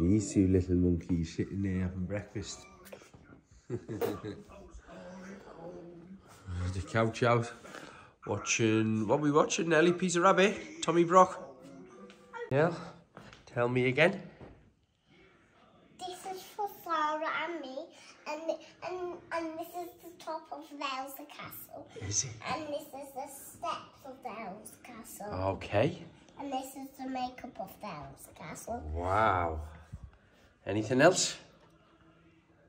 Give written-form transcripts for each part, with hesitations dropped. these two little monkeys sitting there having breakfast. The couch out. Watching, what are we watching, Nelly? Pizza Rabbit? Tommy Brock? Nell, tell me again. This is for Sarah and me, and this is the top of Nell's castle. Is it? And this is the steps of Nell's castle. Okay. And this is the makeup of Nell's castle. Wow. Anything else?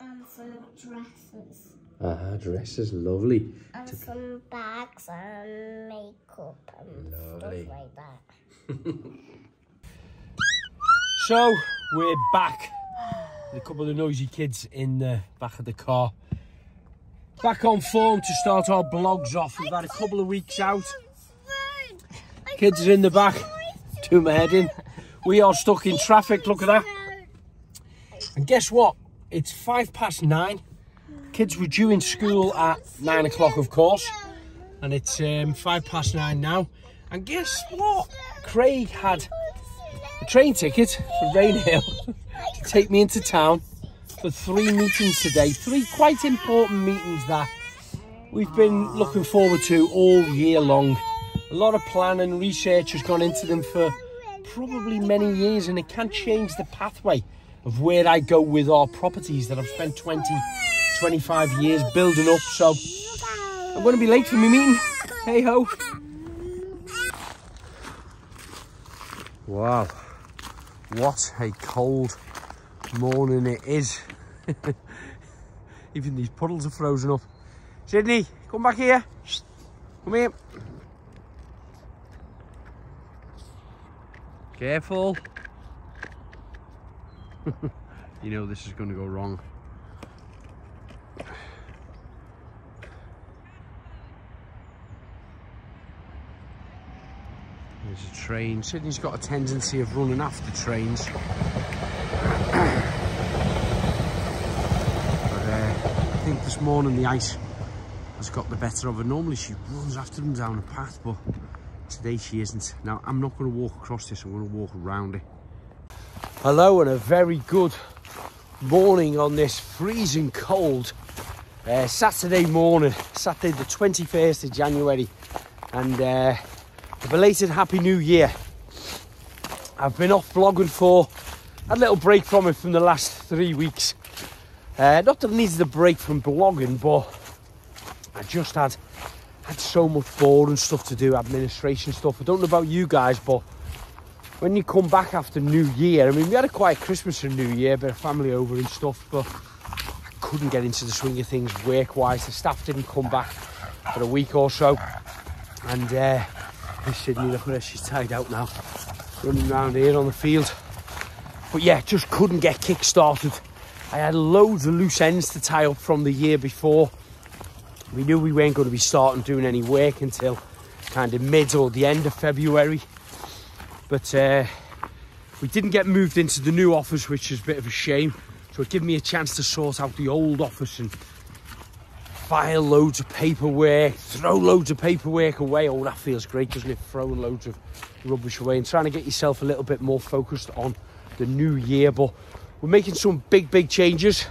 And some dresses. Ah, dresses, lovely. And some bags and makeup and lovely stuff like that. So, we're back. There's a couple of noisy kids in the back of the car. Back on form to start our blogs off. We've had a couple of weeks out. Kids are in the back. Do my head in. We are stuck in traffic, look at that. And guess what? It's 5 past 9. Kids were due in school at 9 o'clock, of course, and it's 5 past 9 now. And guess what? Craig had a train ticket for Rainhill to take me into town for 3 meetings today. 3 quite important meetings that we've been looking forward to all year long. A lot of planning, research has gone into them for probably many years, and it can change the pathway of where I go with our properties that I've spent 25 years building up, so I'm going to be late for my meeting. Hey ho! Wow, what a cold morning it is. Even these puddles are frozen up. Sydney, come back here. Come here. Careful. You know this is going to go wrong. There's a train. Sydney's got a tendency of running after trains. But I think this morning the ice has got the better of her. Normally she runs after them down a path, but today she isn't. Now, I'm not going to walk across this. I'm going to walk around it. Hello and a very good morning on this freezing cold Saturday morning. Saturday the 21st of January. And... a belated Happy New Year. I've been off vlogging for a little break from it from the last 3 weeks. Not that I needed a break from blogging, but I just had so much boring stuff to do, administration stuff. I don't know about you guys, but when you come back after New Year, I mean, we had a quiet Christmas and New Year, bit of family over and stuff, but I couldn't get into the swing of things work-wise. The staff didn't come back for a week or so, and... Sydney, look at her, she's tied out now, running around here on the field. But yeah, just couldn't get kick-started. I had loads of loose ends to tie up from the year before. We knew we weren't going to be starting doing any work until kind of mid or the end of February. But we didn't get moved into the new office, which is a bit of a shame. So it gave me a chance to sort out the old office and file loads of paperwork, throw loads of paperwork away. Oh, that feels great, doesn't it? Throwing loads of rubbish away and trying to get yourself a little bit more focused on the new year. But we're making some big changes.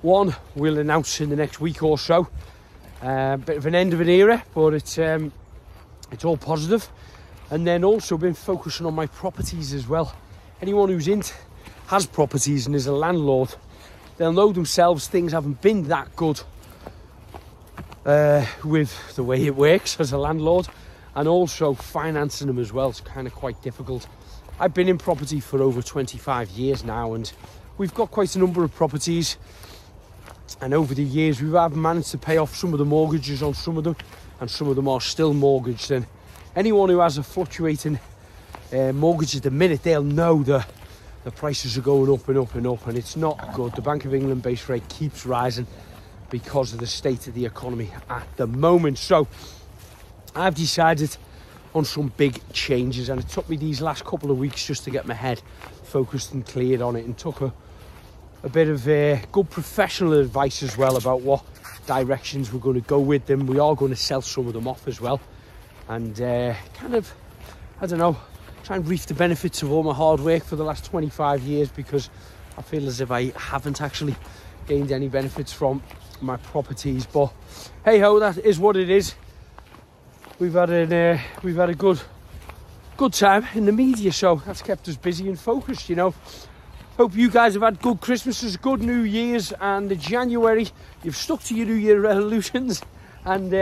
One we'll announce in the next week or so. Bit of an end of an era, but it's all positive. And then also been focusing on my properties as well. Anyone who's has properties and is a landlord, they'll know themselves things haven't been that good with the way it works as a landlord, and also financing them as well. It's kind of quite difficult. I've been in property for over 25 years now, and we've got quite a number of properties, and over the years we have managed to pay off some of the mortgages on some of them, and some of them are still mortgaged. And anyone who has a fluctuating mortgage at the minute, they'll know that the prices are going up and up and up, and it's not good. The Bank of England base rate keeps rising because of the state of the economy at the moment. So I've decided on some big changes, and it took me these last couple of weeks just to get my head focused and cleared on it, and took a bit of good professional advice as well about what directions we're going to go with them. We are going to sell some of them off as well, and kind of, I don't know, try and reap the benefits of all my hard work for the last 25 years, because I feel as if I haven't actually gained any benefits from my properties. But hey ho, that is what it is. We've had a good time in the media, so that's kept us busy and focused, you know. Hope you guys have had good Christmases, good New Year's, and the January you've stuck to your New Year resolutions, and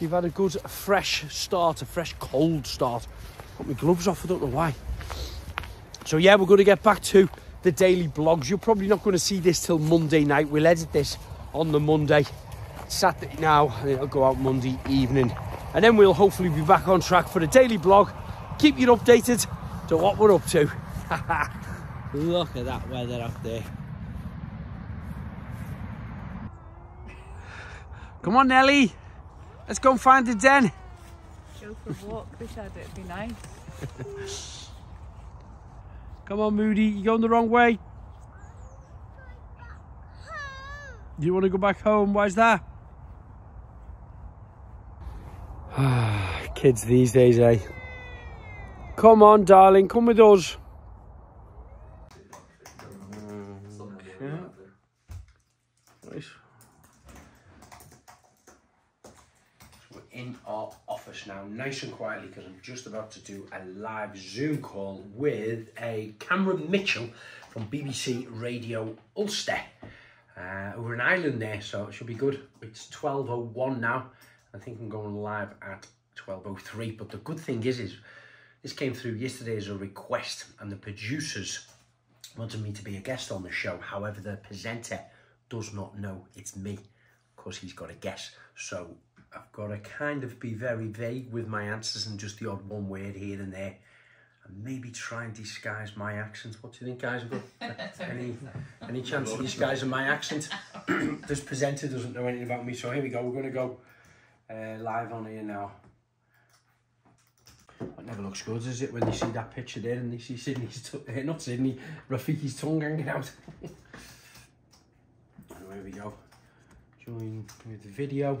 you've had a good fresh start, a fresh cold start. Got my gloves off, I don't know why. So yeah, we're going to get back to the daily blogs. You're probably not going to see this till Monday night. We'll edit this on the Monday. It's Saturday now, and it'll go out Monday evening, and then we'll hopefully be back on track for the daily blog. Keep you updated to what we're up to. Look at that weather out there. Come on, Nelly. Let's go and find the den. Go for a walk, Richard. It'd be nice. Come on, Moody. You're going the wrong way. You want to go back home? Why's that? Kids these days, eh? Come on, darling. Come with us. In our office now, nice and quietly, because I'm just about to do a live Zoom call with a Cameron Mitchell from BBC Radio Ulster. We're in Ireland there, so it should be good. It's 12:01 now. I think I'm going live at 12:03, but the good thing is this came through yesterday as a request, and the producers wanted me to be a guest on the show. However, the presenter does not know it's me. Of course, he's got a guess, so I've got to kind of be very vague with my answers and just the odd one word here and there, and maybe try and disguise my accent. What do you think, guys? Any chance of disguising my accent? This presenter doesn't know anything about me, so here we go. We're going to go live on here now. It never looks good, does it, when they see that picture there and they see Rafiki's tongue hanging out. Here we go. Join with the video.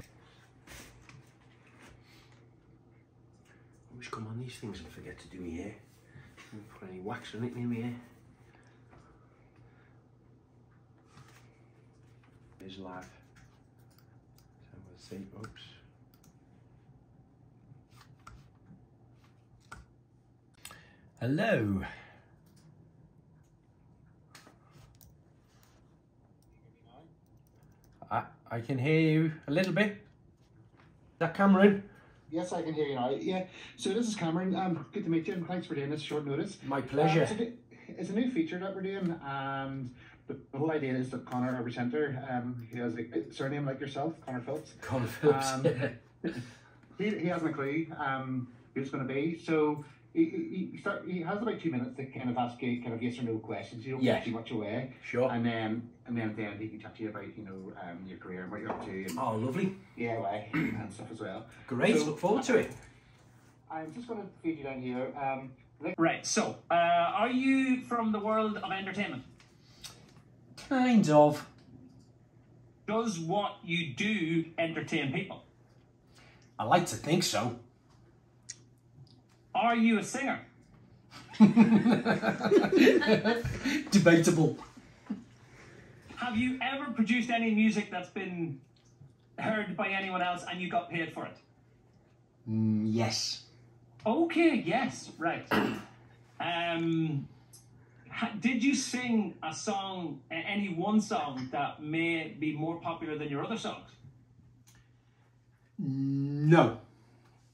Always come on these things and forget to do me hair. Don't put any wax on it near me hair. It's live. So we'll see. Oops. Hello. I can hear you a little bit. Is that Cameron? Yes, I can hear you now. Yeah. So this is Cameron. Good to meet you, and thanks for doing this short notice. My pleasure. It's a new feature that we're doing, and the whole idea is that Conor, our presenter, who has a surname like yourself, Conor Phillips. Conor Phillips. He hasn't a clue who it's going to be. So he has about 2 minutes to kind of ask you kind of yes or no questions. You don't give too much away. Sure. And then at the end, he can chat to you about, you know, your career and what you're up to. And, oh, lovely. Yeah, well, and stuff as well. Great, so, look forward to it. I'm just going to feed you down here. Right, so, are you from the world of entertainment? Kind of. Does what you do entertain people? I like to think so. Are you a singer? Debatable. Have you ever produced any music that's been heard by anyone else and you got paid for it? Yes. Okay, yes, right. Did you sing a song, any one song, that may be more popular than your other songs? No.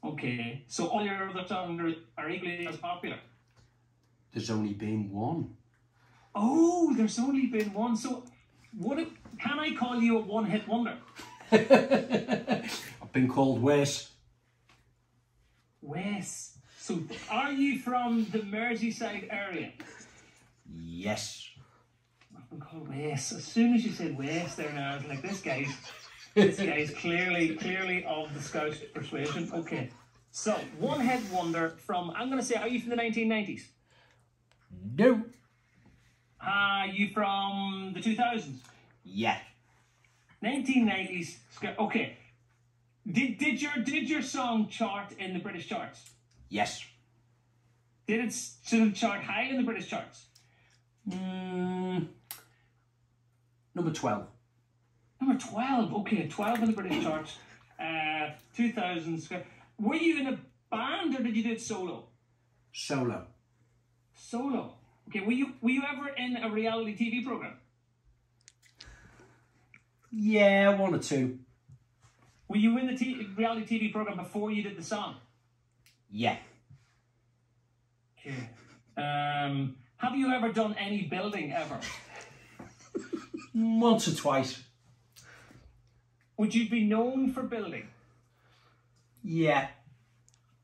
Okay, so all your other songs are equally as popular? There's only been one. Oh, there's only been one, so... can I call you a one-hit wonder? I've been called Wes. Wes. So, are you from the Merseyside area? Yes. I've been called Wes. As soon as you said Wes there now, I was like, this guy's clearly of the Scouse persuasion. Okay. So, one-hit wonder from, I'm going to say, are you from the 1990s? No. Are you from the 2000s? Yeah. 1990s. Okay. Did your song chart in the British charts? Yes. Did it still chart high in the British charts? Number 12. Number 12, okay, 12 in the British charts. 2000. Were you in a band or did you do it solo? Solo. Solo. Okay, were you ever in a reality TV program? Yeah, one or two. Were you in the reality TV program before you did the song? Yeah. Okay. Have you ever done any building ever? Once or twice. Would you be known for building? Yeah.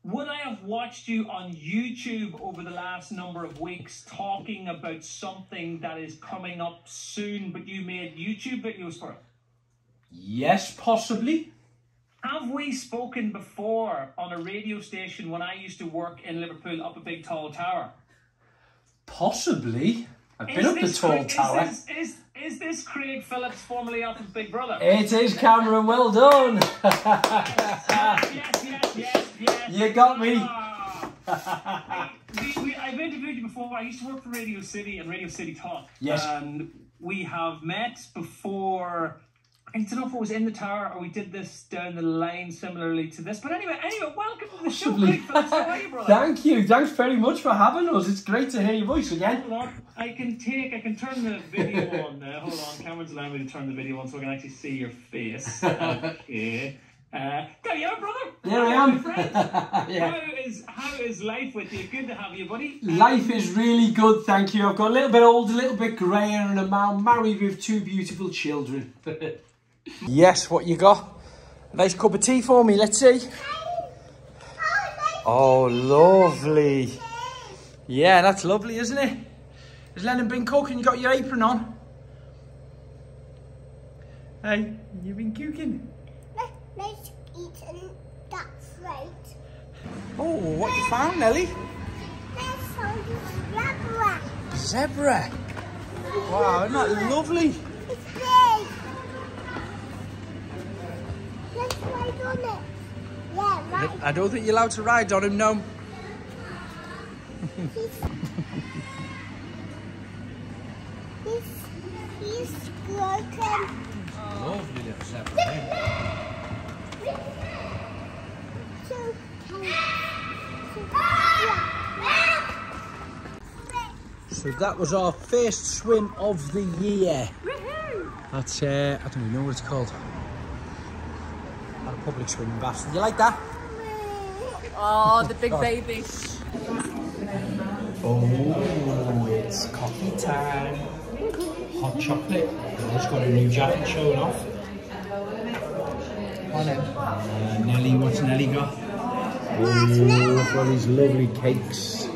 Would I have watched you on YouTube over the last number of weeks talking about something that is coming up soon, but you made YouTube videos for it? Yes, possibly. Have we spoken before on a radio station when I used to work in Liverpool up a big tall tower? Possibly. I've been up the tall tower. Is this Craig Phillips, formerly off of Big Brother? It is, Cameron. Well done. Yes. You got me. Oh. I've interviewed you before. I used to work for Radio City and Radio City Talk. Yes. We have met before. I don't know if it was in the tower or we did this down the line similarly to this. But anyway, welcome to the show, Craig Phillips. How are you, brother? Thank you. Thanks very much for having us. It's great to hear your voice again. Hold on. I can turn the video on now. Hold on, Cameron's allowing me to turn the video on so I can actually see your face. Okay. There you are, brother. There I am. Yeah. How is life with you? Good to have you, buddy. Life is really good, thank you. I've got a little bit old, a little bit greyer, and I'm now married with two beautiful children. Yes, what you got? A nice cup of tea for me, let's see. Oh, lovely. Yeah, that's lovely, isn't it? Has Lennon been cooking? You got your apron on? Hey, you've been cooking? Let's eat and that's right. Oh, what you found, Nelly? I found a zebra. Zebra? Wow, isn't that lovely? It's big. Let's ride on it. Yeah, right. I don't think you're allowed to ride on him, no. He's broken. Lovely little zebra. So that was our first swim of the year. That's I don't even know what it's called. At a public swimming bath. Did you like that? Oh, the big baby. Oh, it's coffee time. Hot chocolate. Nelly's got a new jacket showing off. Nelly, what's Nelly got? Oh, look at these lovely cakes.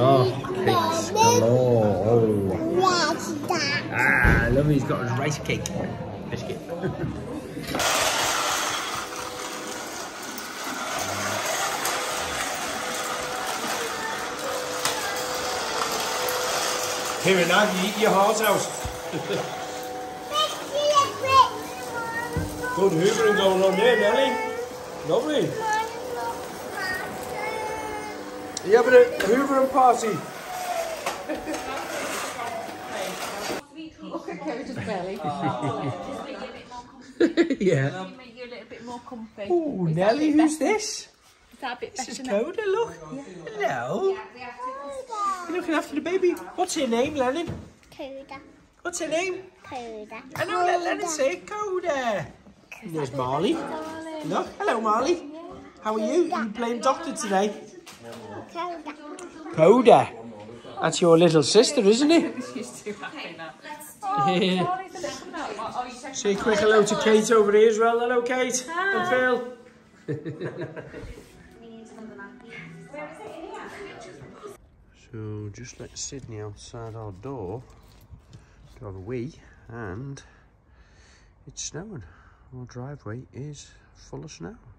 Oh, cakes galore. Oh. Ah, I love he's got his rice cake. Biscuit. Here and now, you eat your heart out. Good hoovering going on there, Nelly. Lovely. Are you having a hoovering party? Look at Coda's belly. Yeah. Make you a little bit more comfy. Oh, Nelly, who's this? Is that a bit better? This is Coda, look. Yeah. Hello. Yeah, you're looking after the baby. What's her name, Lennon? Coda. What's her name? Coda. I know, let Lennon say it, Coda. And there's Marley. Look, hello Marley. How are you? Are you playing doctor today? Coda. Coda. That's your little sister, isn't it? She's too happy now. Yeah. Say a quick hello to Kate over here as well. Hello, Kate. Hi. And Phil. So just let Sydney outside our door to have a wee, and it's snowing. Our driveway is full of snow.